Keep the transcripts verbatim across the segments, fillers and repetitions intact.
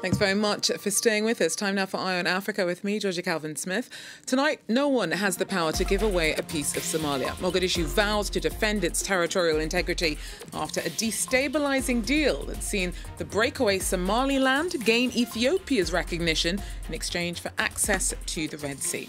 Thanks very much for staying with us. Time now for Eye on Africa with me, Georgia Calvin-Smith. Tonight, no one has the power to give away a piece of Somalia. Mogadishu vows to defend its territorial integrity after a destabilizing deal that's seen the breakaway Somaliland gain Ethiopia's recognition in exchange for access to the Red Sea.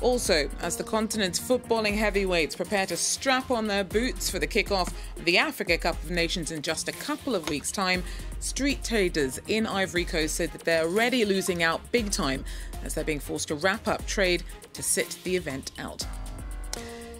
Also, as the continent's footballing heavyweights prepare to strap on their boots for the kickoff of the Africa Cup of Nations in just a couple of weeks' time, street traders in Ivory Coast said that they're already losing out big time as they're being forced to wrap up trade to sit the event out.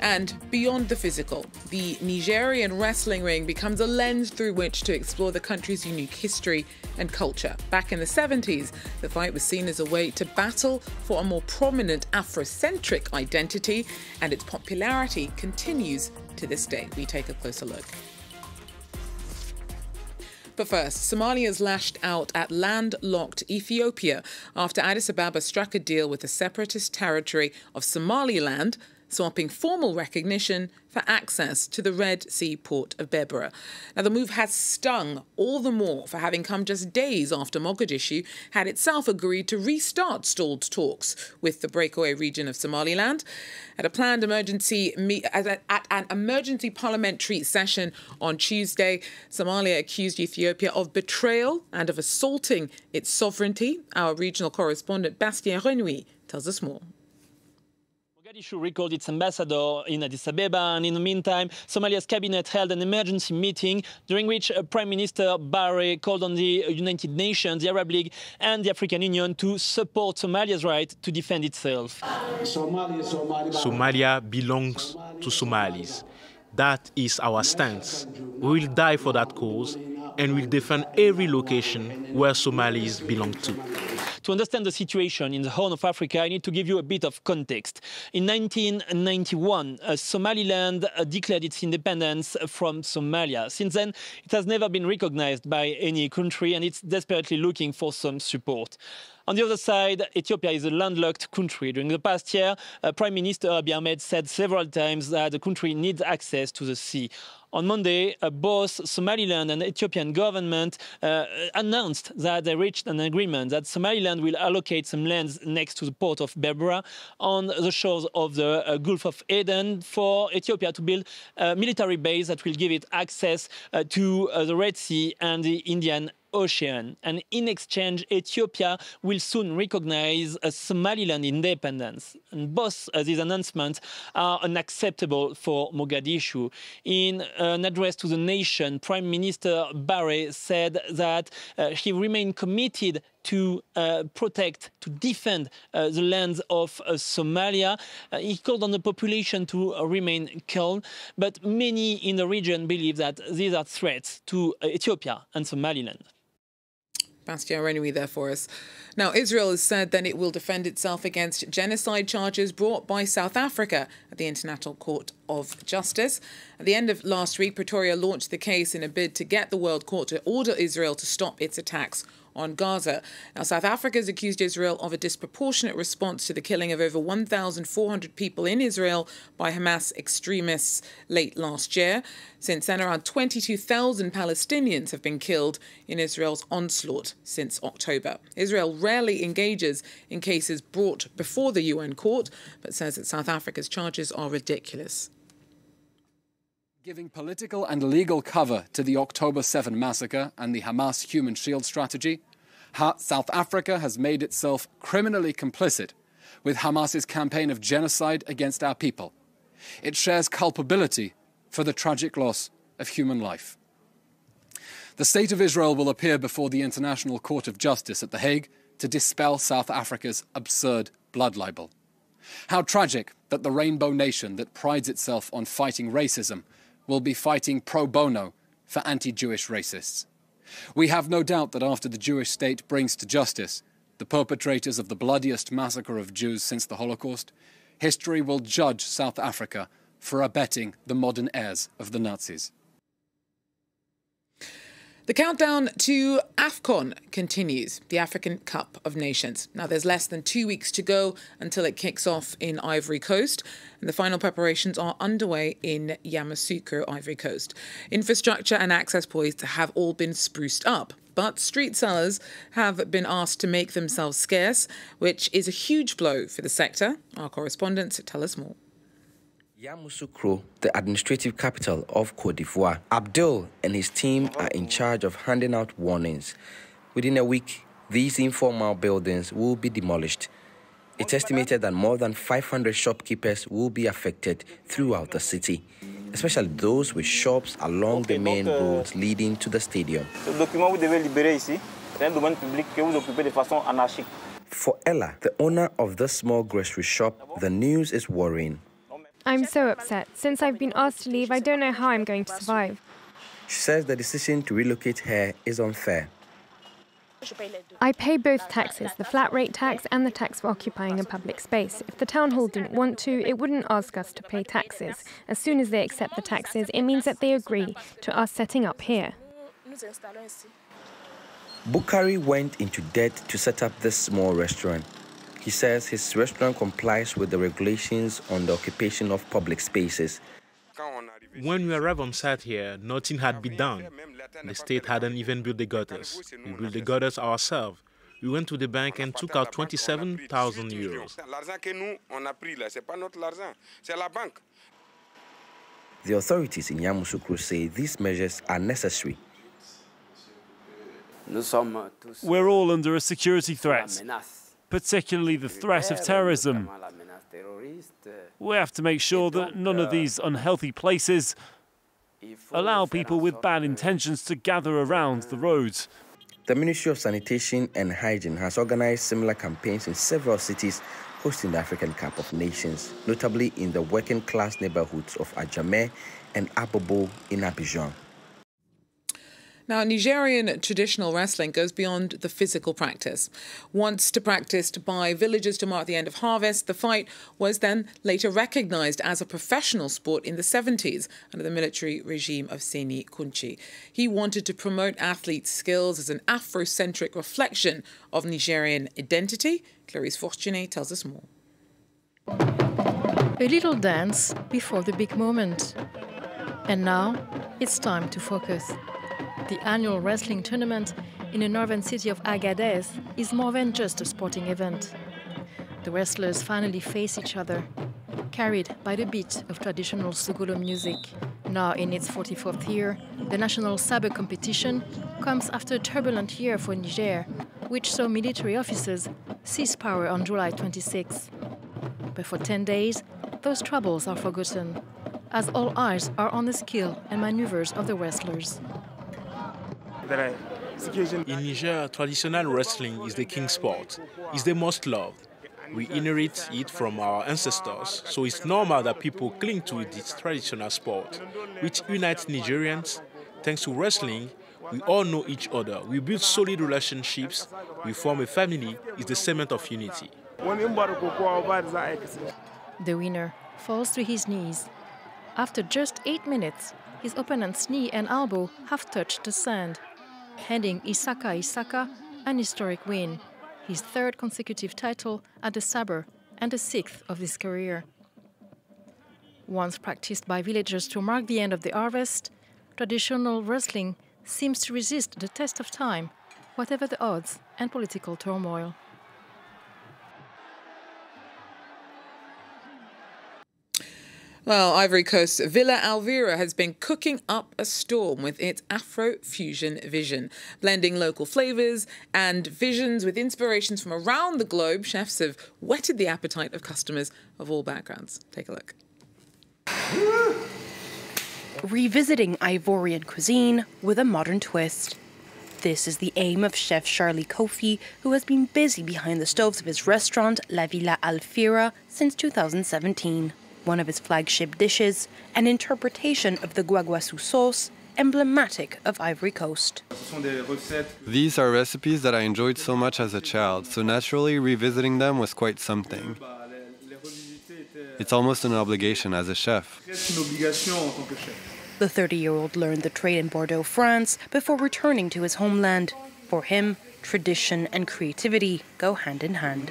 And beyond the physical, the Nigerian wrestling ring becomes a lens through which to explore the country's unique history and culture. Back in the seventies, the fight was seen as a way to battle for a more prominent Afrocentric identity, and its popularity continues to this day. We take a closer look. But first, Somalia's lashed out at landlocked Ethiopia after Addis Ababa struck a deal with the separatist territory of Somaliland, swapping formal recognition for access to the Red Sea port of Berbera. Now, the move has stung all the more for having come just days after Mogadishu had itself agreed to restart stalled talks with the breakaway region of Somaliland at a planned emergency meet, at an emergency parliamentary session on Tuesday. Somalia accused Ethiopia of betrayal and of assaulting its sovereignty. Our regional correspondent Bastien Renouy tells us more. Mogadishu recalled its ambassador in Addis Ababa, and in the meantime, Somalia's cabinet held an emergency meeting during which Prime Minister Barre called on the United Nations, the Arab League and the African Union to support Somalia's right to defend itself. Somalia, Somalia. Somalia belongs to Somalis. That is our stance. We will die for that cause and will defend every location where Somalis belong to. To understand the situation in the Horn of Africa, I need to give you a bit of context. In nineteen ninety-one, uh, Somaliland uh, declared its independence from Somalia. Since then, it has never been recognized by any country, and it's desperately looking for some support. On the other side, Ethiopia is a landlocked country. During the past year, uh, Prime Minister Abiy Ahmed said several times that the country needs access to the sea. On Monday, uh, both Somaliland and Ethiopian government uh, announced that they reached an agreement that Somaliland will allocate some lands next to the port of Berbera on the shores of the uh, Gulf of Aden for Ethiopia to build a military base that will give it access uh, to uh, the Red Sea and the Indian Ocean, and in exchange, Ethiopia will soon recognize a Somaliland independence. And both uh, these announcements are unacceptable for Mogadishu. In uh, an address to the nation, Prime Minister Barre said that uh, he remained committed to uh, protect, to defend uh, the lands of uh, Somalia. Uh, he called on the population to uh, remain calm, but many in the region believe that these are threats to uh, Ethiopia and Somaliland. Bastien Renouy there for us. Now, Israel has said that it will defend itself against genocide charges brought by South Africa at the International Court of Justice. At the end of last week, Pretoria launched the case in a bid to get the World Court to order Israel to stop its attacks on Gaza. Now, South Africa has accused Israel of a disproportionate response to the killing of over one thousand four hundred people in Israel by Hamas extremists late last year. Since then, around twenty-two thousand Palestinians have been killed in Israel's onslaught since October. Israel rarely engages in cases brought before the U N court, but says that South Africa's charges are ridiculous. Giving political and legal cover to the October seventh massacre and the Hamas human shield strategy, South Africa has made itself criminally complicit with Hamas's campaign of genocide against our people. It shares culpability for the tragic loss of human life. The State of Israel will appear before the International Court of Justice at The Hague to dispel South Africa's absurd blood libel. How tragic that the rainbow nation that prides itself on fighting racism will be fighting pro bono for anti-Jewish racists. We have no doubt that after the Jewish state brings to justice the perpetrators of the bloodiest massacre of Jews since the Holocaust, history will judge South Africa for abetting the modern heirs of the Nazis. The countdown to AFCON continues, the African Cup of Nations. Now, there's less than two weeks to go until it kicks off in Ivory Coast, and the final preparations are underway in Yamoussoukro, Ivory Coast. Infrastructure and access points have all been spruced up, but street sellers have been asked to make themselves scarce, which is a huge blow for the sector. Our correspondents tell us more. Yamoussoukro, the administrative capital of Côte d'Ivoire, Abdul and his team are in charge of handing out warnings. Within a week, these informal buildings will be demolished. It's estimated that more than five hundred shopkeepers will be affected throughout the city, especially those with shops along the main roads leading to the stadium. For Ella, the owner of this small grocery shop, the news is worrying. I'm so upset. Since I've been asked to leave, I don't know how I'm going to survive. She says the decision to relocate here is unfair. I pay both taxes, the flat rate tax and the tax for occupying a public space. If the town hall didn't want to, it wouldn't ask us to pay taxes. As soon as they accept the taxes, it means that they agree to us setting up here. Bukari went into debt to set up this small restaurant. He says his restaurant complies with the regulations on the occupation of public spaces. When we arrived on site here, nothing had been done. The state hadn't even built the gutters. We built the gutters ourselves. We went to the bank and took out twenty-seven thousand euros. The authorities in Yamoussoukro say these measures are necessary. We're all under a security threat, particularly the threat of terrorism. We have to make sure that none of these unhealthy places allow people with bad intentions to gather around the roads. The Ministry of Sanitation and Hygiene has organized similar campaigns in several cities hosting the African Cup of Nations, notably in the working-class neighborhoods of Ajamé and Abobo in Abidjan. Now, Nigerian traditional wrestling goes beyond the physical practice. Once to practiced by villagers to mark the end of harvest, the fight was then later recognized as a professional sport in the seventies under the military regime of Sani Kunchi. He wanted to promote athletes' skills as an Afrocentric reflection of Nigerian identity. Clarisse Fortuné tells us more. A little dance before the big moment. And now it's time to focus. The annual wrestling tournament in the northern city of Agadez is more than just a sporting event. The wrestlers finally face each other, carried by the beat of traditional Suguru music. Now in its forty-fourth year, the national sabre competition comes after a turbulent year for Niger, which saw military officers seize power on July twenty-sixth. But for ten days, those troubles are forgotten, as all eyes are on the skill and maneuvers of the wrestlers. In Niger, traditional wrestling is the king sport. It's the most loved. We inherit it from our ancestors, so it's normal that people cling to this traditional sport, which unites Nigerians. Thanks to wrestling, we all know each other. We build solid relationships. We form a family. It's the cement of unity. The winner falls to his knees. After just eight minutes, his opponent's knee and elbow have touched the sand, handing Isaka Isaka an historic win, his third consecutive title at the sabre and the sixth of his career. Once practiced by villagers to mark the end of the harvest, traditional wrestling seems to resist the test of time, whatever the odds and political turmoil. Well, Ivory Coast's Villa Alvira has been cooking up a storm with its Afro-fusion vision. Blending local flavours and visions with inspirations from around the globe, chefs have whetted the appetite of customers of all backgrounds. Take a look. Revisiting Ivorian cuisine with a modern twist. This is the aim of chef Charlie Kofi, who has been busy behind the stoves of his restaurant La Villa Alvira since two thousand seventeen. One of his flagship dishes, an interpretation of the guaguasu sauce, emblematic of Ivory Coast. These are recipes that I enjoyed so much as a child, so naturally revisiting them was quite something. It's almost an obligation as a chef. The thirty-year-old learned the trade in Bordeaux, France, before returning to his homeland. For him, tradition and creativity go hand in hand.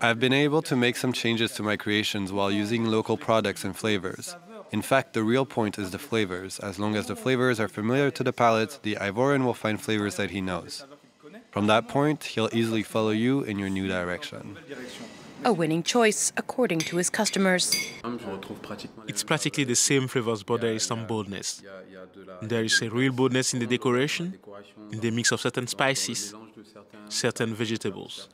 I've been able to make some changes to my creations while using local products and flavors. In fact, the real point is the flavors. As long as the flavors are familiar to the palate, the Ivorian will find flavors that he knows. From that point, he'll easily follow you in your new direction. A winning choice, according to his customers. It's practically the same flavors, but there is some boldness. There is a real boldness in the decoration, in the mix of certain spices, certain vegetables.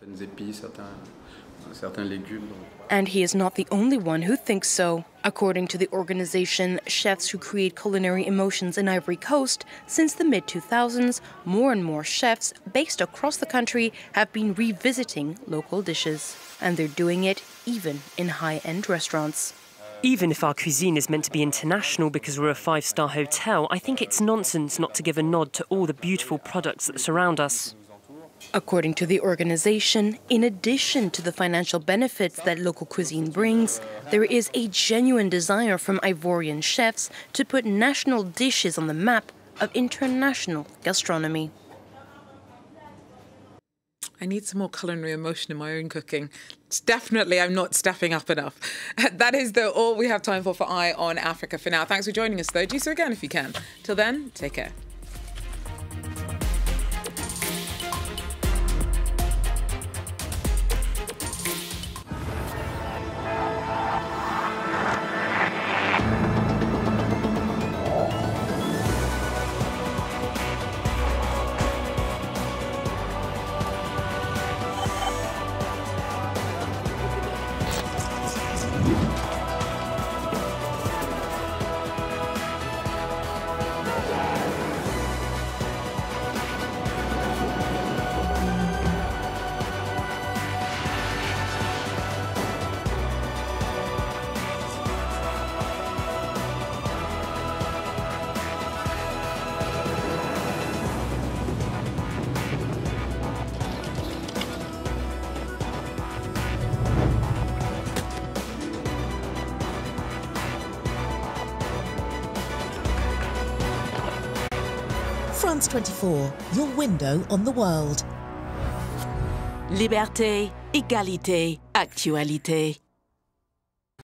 And he is not the only one who thinks so. According to the organization Chefs Who Create Culinary Emotions in Ivory Coast, since the mid two thousands, more and more chefs based across the country have been revisiting local dishes. And they're doing it even in high-end restaurants. Even if our cuisine is meant to be international because we're a five-star hotel, I think it's nonsense not to give a nod to all the beautiful products that surround us. According to the organization, in addition to the financial benefits that local cuisine brings, there is a genuine desire from Ivorian chefs to put national dishes on the map of international gastronomy. I need some more culinary emotion in my own cooking. Definitely, I'm not stepping up enough. That is, though, all we have time for for Eye on Africa for now. Thanks for joining us, though. Do so again if you can. Till then, take care. France twenty-four, your window on the world. Liberté, égalité, actualité.